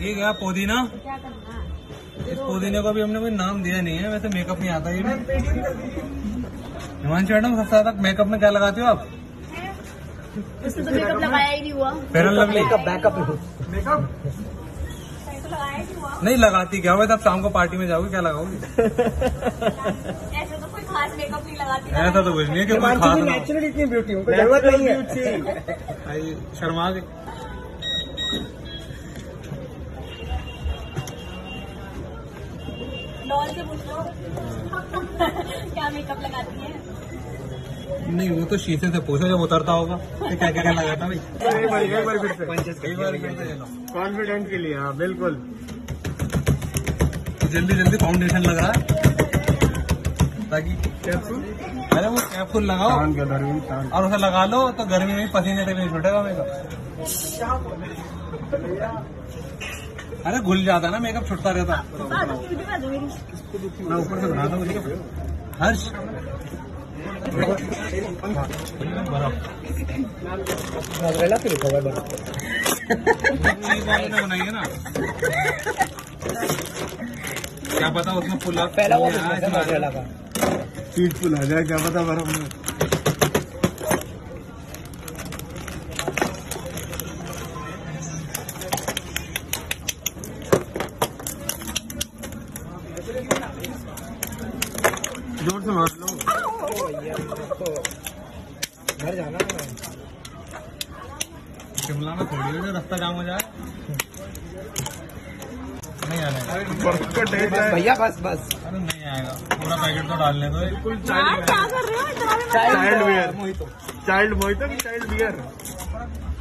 ये क्या पुदीना, इस पुदीने को भी हमने कोई नाम दिया नहीं है। वैसे मेकअप नहीं आता ये भी। हिमांशु मैडम सबसे तक मेकअप में क्या लगाते हो आप? उसने तो मेकअप लगाया ही नहीं हुआ। फेयर लवली मेकअप नहीं लगाती क्या? वैसे आप शाम को पार्टी में जाओगे क्या लगाओगी? ऐसा तो कोई खास मेकअप नहीं लगाती। ऐसा तो कुछ नहीं है कि कोई खास नेचुरल इतनी ब्यूटी हो, जरूरत नहीं है। आई शर्मा गई। डॉल से पूछ लो क्या मेकअप लगाती है। नहीं वो तो शीशे से पूछो जब उतरता होगा क्या क्या लगाता भाई। एक बार फिर से कॉन्फिडेंट के लिए। हाँ बिल्कुल, जल्दी जल्दी फाउंडेशन लग रहा है ताकि कैप्सूल। अरे वो कैप्सूल लगाओ और उसे लगा लो तो गर्मी में पसीने से भी छूटेगा मेकअप। अरे घुल जाता ना मेकअप, छुटता रहता। मैं ऊपर से बनाता हूँ। हर्ष बनाई है ना, क्या पता उसमें पुला पहला पीठ पुल आ जाए, क्या पता बर्फ में। जोर से मार लो घर जाना है। शिमला में थोड़ी देर रास्ता जाम हो जाए नहीं आने। भैया बस बस, अरे नहीं आएगा। पूरा पैकेट तो डालने दो। बिल्कुल चाइल्ड मोहितो की चाइल्ड बियर तो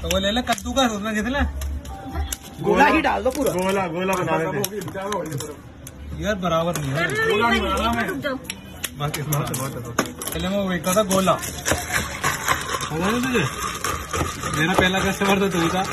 वो ले ले, कद्दू का सोचना जितना गोला ही डाल दो पूरा। गोला गोला बना यार बराबर नहीं है। बाकी पहले मैं देखा था गोला होगा ना तुझे, मेरा पहला कस्टमर तो तू था।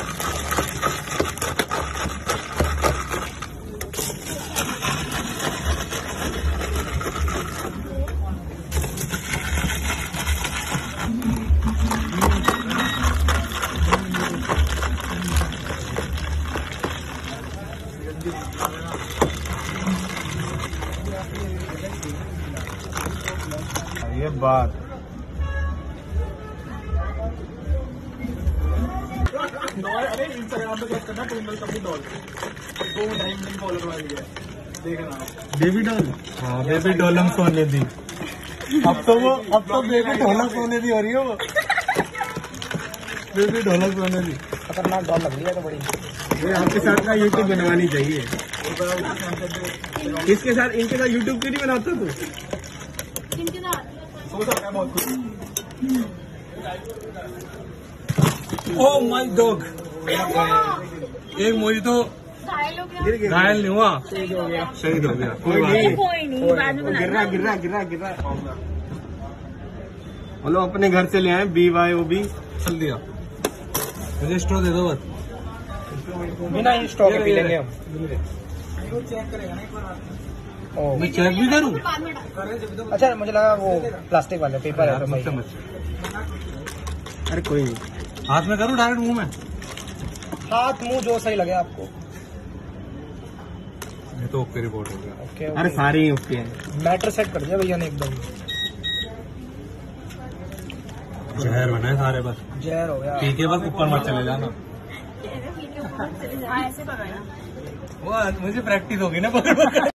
ये बात अरे इंस्टाग्राम पे चेक करना, टूमल कभी डॉल 2.5 मिलियन फॉलोअर वाली है, देखना। बेबी डॉल, हाँ बेबी डॉल हम सोने दी। अब तो बेबी ढोलक सोने दी हो रही है वो। बेबी ढोलक सोने दी खतरनाक डॉल लग रही है तो बड़ी। ये आपके साथ का यूट्यूब बनवानी चाहिए। इसके साथ इनके साथ यूट्यूब क्यों नहीं बनाता तू? इनके साथ ओह माय डॉग, एक मोहितो घायल नहीं हुआ, शहीद हो गया। गिर रहा। बोलो अपने घर से ले आए BYOB। चल दिया मुझे स्टोर दे दो बस, बिना स्टॉक भी लेंगे हम। चेक करेगा ना एक बार, मैं चेक भी करूँ। अच्छा मुझे लगा वो प्लास्टिक वाला पेपर है। अरे कोई नहीं, हाथ में करूँ डायरेक्ट मुंह में? हाथ मुंह जो सही लगे आपको। ये तो ओके रिपोर्ट हो गया। अरे सारे ही ओके हैं। बैटर सेट कर दिया भैया ने एकदम। जहर बना है सारे, बस जहर हो गया। ठीक है बस ऊपर मत चले जाना। ऐसे पकड़ना, मुझे प्रैक्टिस होगी ना पकड़।